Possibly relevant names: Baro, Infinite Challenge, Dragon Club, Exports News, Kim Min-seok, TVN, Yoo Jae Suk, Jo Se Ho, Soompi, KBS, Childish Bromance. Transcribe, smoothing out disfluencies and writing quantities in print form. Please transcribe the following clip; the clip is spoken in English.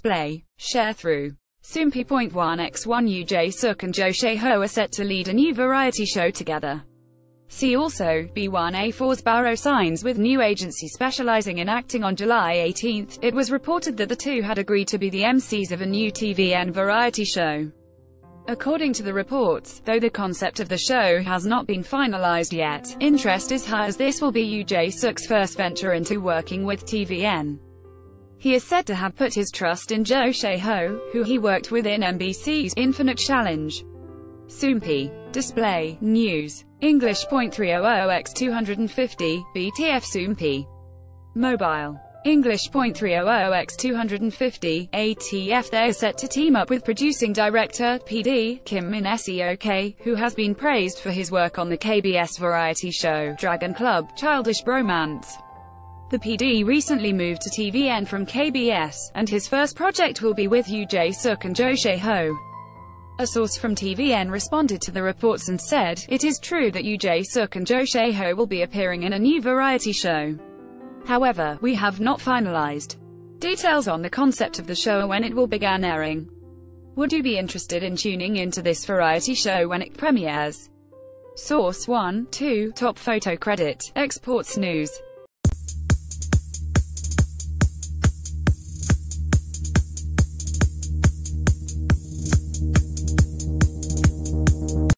display. Share through Soompi. 1x1 Yoo Jae Suk and Jo Se Ho are set to lead a new variety show together. See also, B1A4's Baro signs with new agency specializing in acting on July 18. It was reported that the two had agreed to be the MCs of a new TVN variety show. According to the reports, though the concept of the show has not been finalized yet, interest is high as this will be Yoo Jae Suk's first venture into working with TVN. He is said to have put his trust in Jo Se Ho, who he worked with in MBC's Infinite Challenge. Soompi. Display, News. English.300x250, BTF Soompi. Mobile. English.300x250, ATF. They are set to team up with producing director, PD, Kim Min-seok, who has been praised for his work on the KBS variety show, Dragon Club, Childish Bromance. The PD recently moved to TVN from KBS, and his first project will be with Yoo Jae Suk and Jo Se Ho. A source from TVN responded to the reports and said, "It is true that Yoo Jae Suk and Jo Se Ho will be appearing in a new variety show. However, we have not finalized details on the concept of the show or when it will begin airing. Would you be interested in tuning into this variety show when it premieres?" Source 1, 2, Top Photo Credit, Exports News.